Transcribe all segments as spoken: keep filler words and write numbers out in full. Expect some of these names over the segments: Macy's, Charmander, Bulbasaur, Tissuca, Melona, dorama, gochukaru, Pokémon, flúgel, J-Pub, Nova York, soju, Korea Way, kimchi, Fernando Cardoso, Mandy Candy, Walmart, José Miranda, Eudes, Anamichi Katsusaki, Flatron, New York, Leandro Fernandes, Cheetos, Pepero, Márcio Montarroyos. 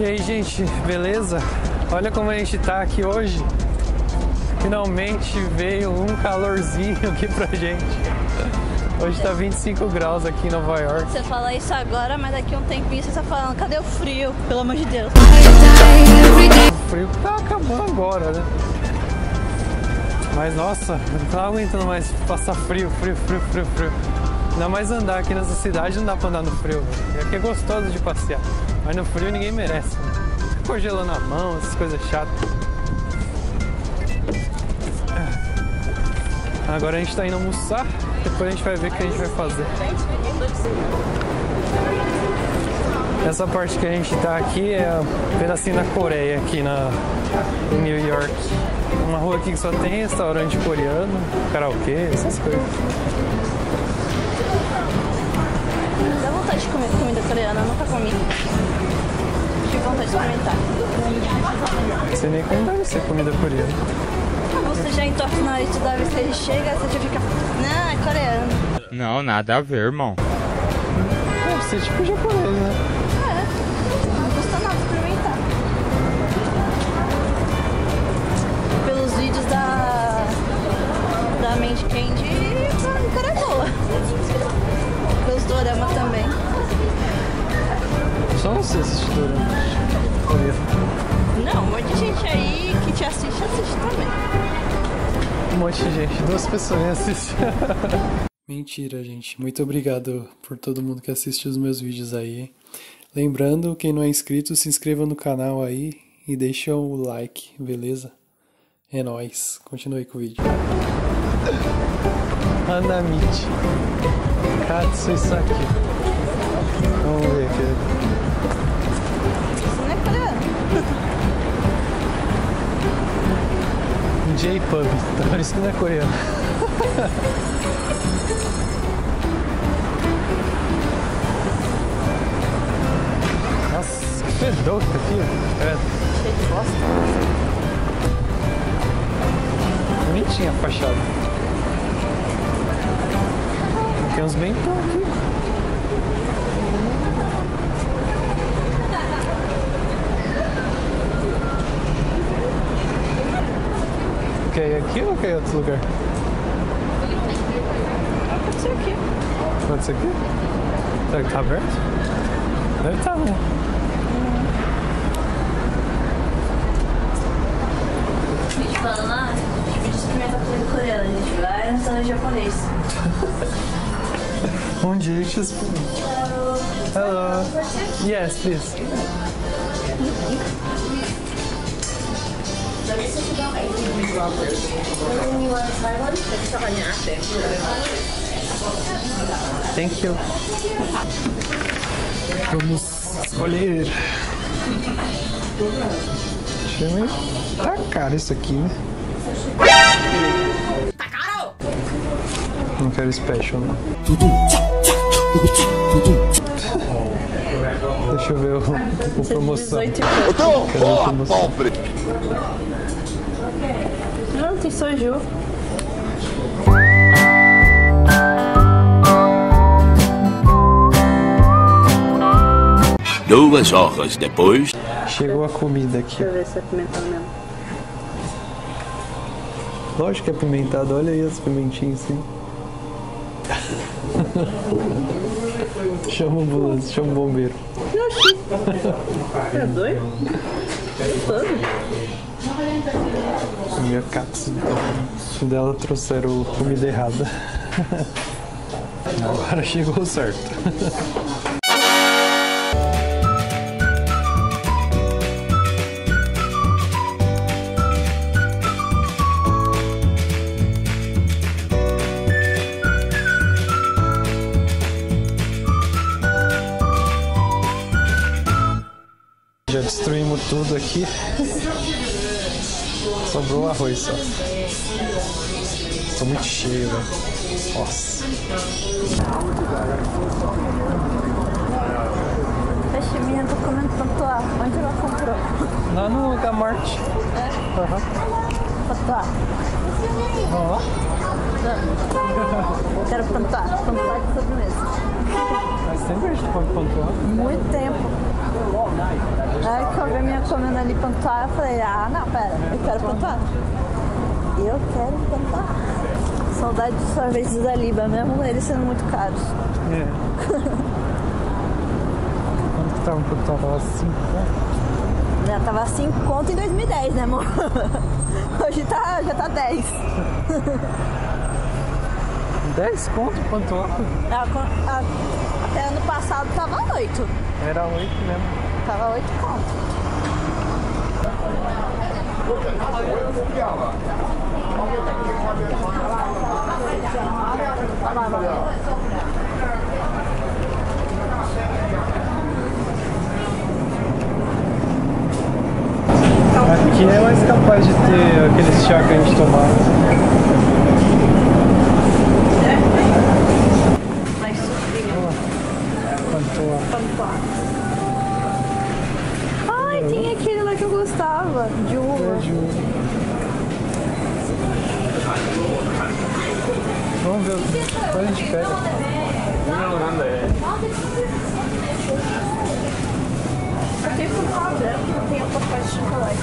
E aí, gente, beleza? Olha como a gente tá aqui hoje. Finalmente veio um calorzinho aqui pra gente. Hoje tá vinte e cinco graus aqui em Nova York. Você fala isso agora, mas daqui a um tempinho você tá falando, cadê o frio? Pelo amor de Deus. O frio tá acabando agora, né? Mas nossa, não tá aguentando mais passar frio, frio, frio, frio, frio. Ainda mais andar aqui nessa cidade, não dá pra andar no frio. E aqui é gostoso de passear, mas no frio ninguém merece. Né? Congelando a mão, essas coisas chatas. Agora a gente tá indo almoçar, depois a gente vai ver o que a gente vai fazer. Essa parte que a gente tá aqui é um pedacinho da Coreia, aqui na, em New York. Uma rua aqui que só tem restaurante coreano, karaokê, essas coisas. Dá vontade de comer comida coreana, eu nunca comi. Tive vontade de experimentar. Você nem como deve ser comida coreana. Você já entorta na hora de dar, você chega, você já fica... Não, é coreano. Não, nada a ver, irmão. Deve ser tipo japonês, né? É, não custa nada experimentar. Pelos vídeos da... da Mandy Candy, a cara é boa. Pelos doramas também. Só você assiste doramas. Não, um monte de gente aí que te assiste, assiste também. Um monte de gente, duas pessoas assistem. Mentira, gente. Muito obrigado por todo mundo que assiste os meus vídeos aí. Lembrando, quem não é inscrito, se inscreva no canal aí e deixa o like, beleza? É nóis. Continue com o vídeo. Anamichi Katsusaki. Vamos ver aqui. Isso não é coreano. J-Pub, tá parecendo que não é coreano. Nossa, que fedor que tá aqui. É. Cheio de bosta. Bonitinha a fachada. Tem uns bem bons aqui. Quer ir aqui ou quer ir em outro lugar? Ah, pode ser aqui. Pode ser aqui? Será que tá aberto? Deve estar, né? A gente fala lá, a gente experimenta comida coreana, a gente vai no salão japonês. One dish is food. Hello. Hello. Yes, please. Thank you. Vamos escolher. Deixa eu... Tá caro isso aqui, né? Tá caro! Não quero special, não. Deixa eu ver o, o promoção. Eu tô pobre! Não, tem soju. Duas horas depois... Chegou a comida aqui. Deixa eu ver se é pimentado mesmo. Lógico que é pimentado, olha aí as pimentinhas assim. Chama o ambulância, chama o bombeiro. Oxi! Tá doido? A minha cápsula dela trouxeram comida errada. Agora chegou certo. Já destruímos tudo aqui. Sobrou o arroz só. Estou muito cheio, velho. Nossa. Essa menina tá comendo patuá. Onde ela comprou? Lá no Walmart. É? Aham. Patuá. Ó. Eu quero patuá. Patuá de sobremesa. Faz tempo que a gente come patuá? Muito tempo. Na hora que eu vi a minha comendo ali pantuar, eu falei, ah, não, pera, eu quero pantuar. Eu quero pantuar. Saudade dos sorvetes da Liba, mesmo eles sendo muito caros. É. Quanto que tava um pantuar? Tava cinco conto? Já tava cinco conto em dois mil e dez, né, amor? Hoje tá, já tá dez. dez conto pantuar? Ah, ah, até ano passado tava oito. Era oito mesmo. Tava oito conto. Aqui não é mais capaz de ter aqueles chá que a gente tomava. Mais sopinha. Pantuá. Pantuá. Tem aquele lá que eu gostava, de uva. Vamos ver, depois a gente pega. Eu tenho que falar dela, que não tem a papai de chocolate.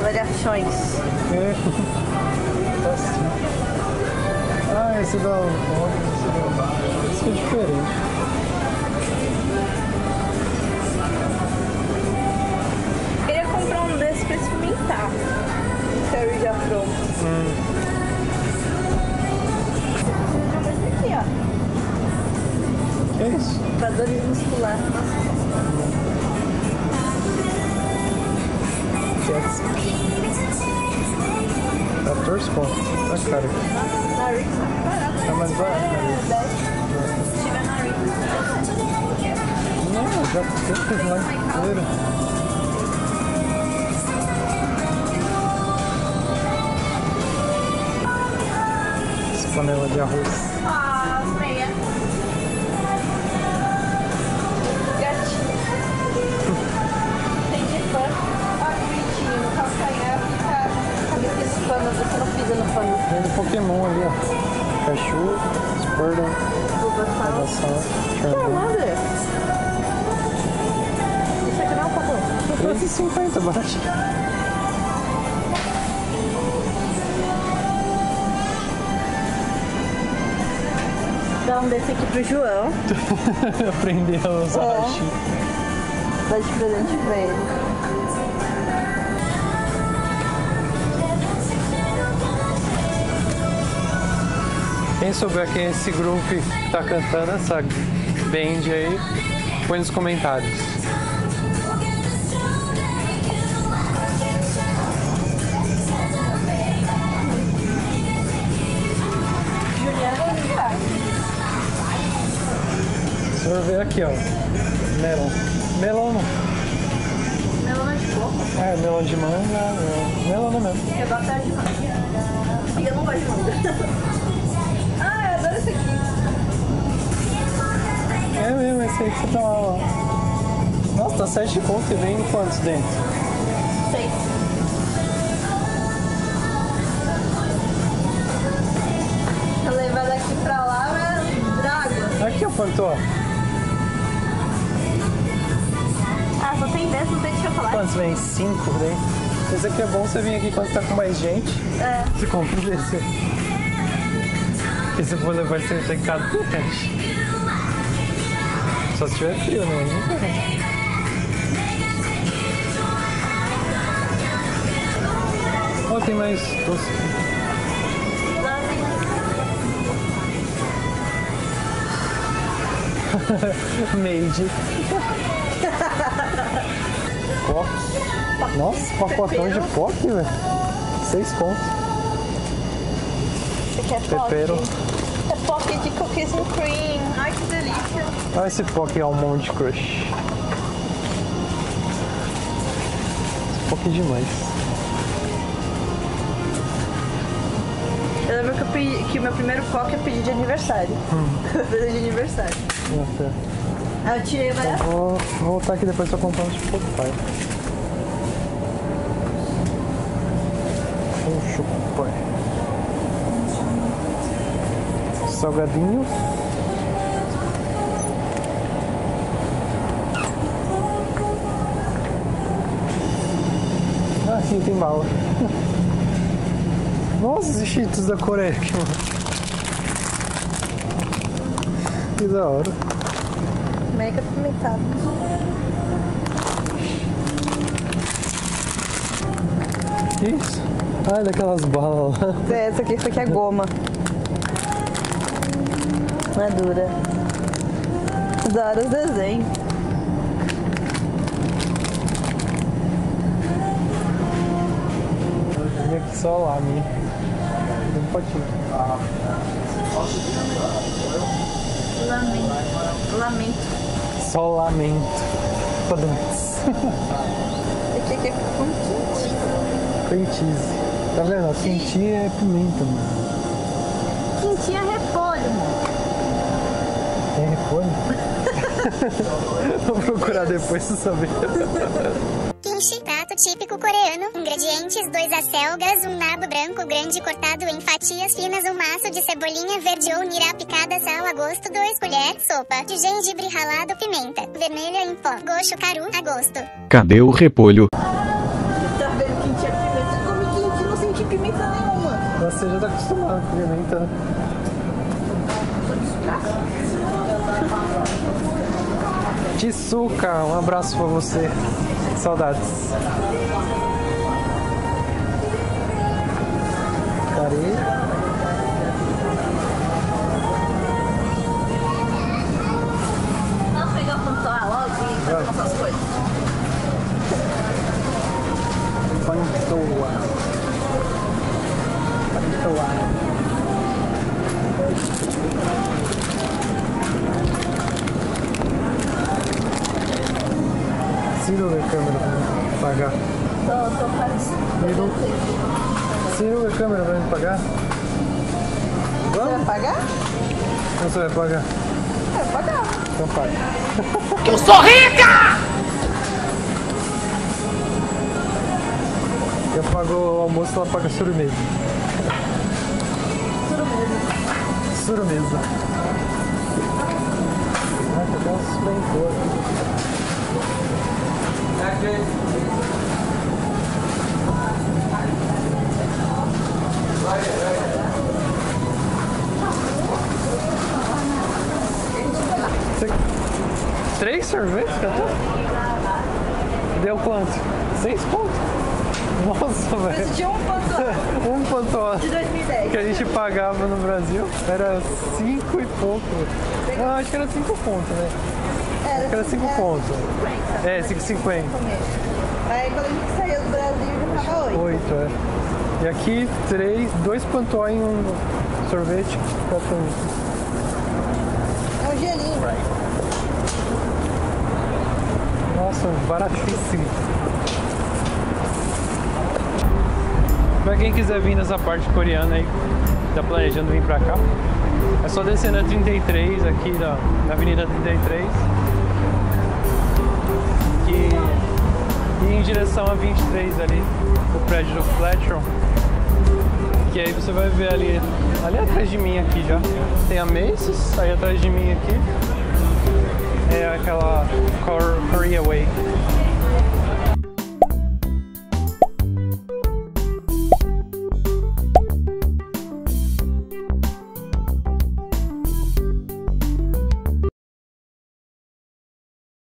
Variações. É. Ah, esse dá um... Esse é diferente. Eu queria comprar um desses pra experimentar. Curry de afro. Hum. Esse aqui, ó. Que é isso? Pra dores musculares. quatorze pontos, tá caro aqui. Tá mais barato. Não, já fez lá inteira. Essa panela de arroz. Ah, meia. Gatinho. Tem de pano. Você não pisa no pano. Tem um Pokémon ali, ó. Cachorro, Spurtle, Bulbasaur, Charmander. Isso aqui não é um Pokémon. três e cinquenta, bate. Dá um desse aqui pro João. Aprender a usar é. Hashi. Dá de presente pra ele. Quem souber quem é esse grupo que tá cantando essa band aí, põe nos comentários. Você vai ver aqui, ó. Melon. Melona. Melona de coco? É, melon de manga. É. Melona mesmo. Eu gosto de manga. E eu não gosto de manga. É mesmo, esse aí que você tá lá, ó. Nossa, tá sete pontos e vem quantos dentro? seis. Vou levar daqui pra lá, mas draga. Aqui, ó, Pantua. Ah, só tem dez, não tem de chocolate. Quantos vem? cinco, vem. Esse aqui é bom você vir aqui quando tá com mais gente. É. Você compra um desse. Esse eu vou levar esse aqui em casa. Só se tiver frio, né? Ó, oh, tem mais doce. Made. Coque. Nossa, pacotão de coque, velho. Seis pontos. Você quer Pepero. É pocket de cookies and cream. Ai, que delícia. Olha esse pocket almond crush. Esse pocket demais. Eu lembro que, eu pedi, que o meu primeiro coque eu pedi de aniversário. Hum. Eu pedi de aniversário. Nossa. Aí eu tirei várias... Eu vou, vou voltar aqui depois pra comprar um tipo de pai. Um chupai. Salgadinhos. Ah, sim, tem bala. Nossa, os Cheetos da Coreia aqui, mano. Que da hora. Mega pimentado. Que isso? Ah, é daquelas balas lá. É, essa aqui, essa aqui é goma. Não é dura. Da hora os desenhos. Vem aqui só lá, minha. Um potinho. Ah. Lamento. Lamento. Só lamento. Podemos. Aqui que é com quinti. Quintize. Tá vendo? Quinti é pimenta, mano. Quinti é repolho, mano. Tem repolho? Vou procurar depois pra saber. Kimchi, prato típico coreano. Ingredientes: dois acelgas, um nabo branco grande cortado em fatias finas, um maço de cebolinha verde ou nirá picada, sal a gosto, dois colheres, sopa de gengibre ralado, pimenta vermelha em pó, gochukaru a gosto. Cadê o repolho? Tá vendo quente a pimenta? Eu comi quente, não senti pimenta nenhuma. Você já tá acostumado com pimenta. Tissuca, um abraço pra você. Saudades. Parei. Vamos pegar o ponto lá logo e fazer nossas coisas. Pantoa. Pantoa. Ciro da câmera pra me pagar. Tô, tô parecendo. Ciro da câmera pra me pagar. Vamos? Você vai pagar? Não, você vai pagar. Eu vou pagar. Então paga. Eu sou rica! Eu pago o almoço, ela paga sobremesa. Sobremesa. Sobremesa. Ah, tá bom, isso bem boa. Três sorvetes? Deu quanto? Seis pontos? Nossa, velho. De um ponto. um ponto. De dois mil e dez. Que a gente pagava no Brasil era cinco e pouco. Não, acho que era cinco pontos, né? Era cinco pontos. É, cinco e cinquenta. Aí quando a gente saiu do Brasil, já tava oito. oito, é. E aqui, três, dois pantó em um sorvete. É um gelinho. Nossa, baratíssimo. Pra quem quiser vir nessa parte coreana aí, tá planejando vir pra cá, é só descer na trinta e três, aqui na, na Avenida trinta e três. Em direção a vinte e três ali, o prédio do Flatron, que aí você vai ver ali, ali atrás de mim aqui já, tem a Macy's, aí atrás de mim aqui, é aquela Korea Way.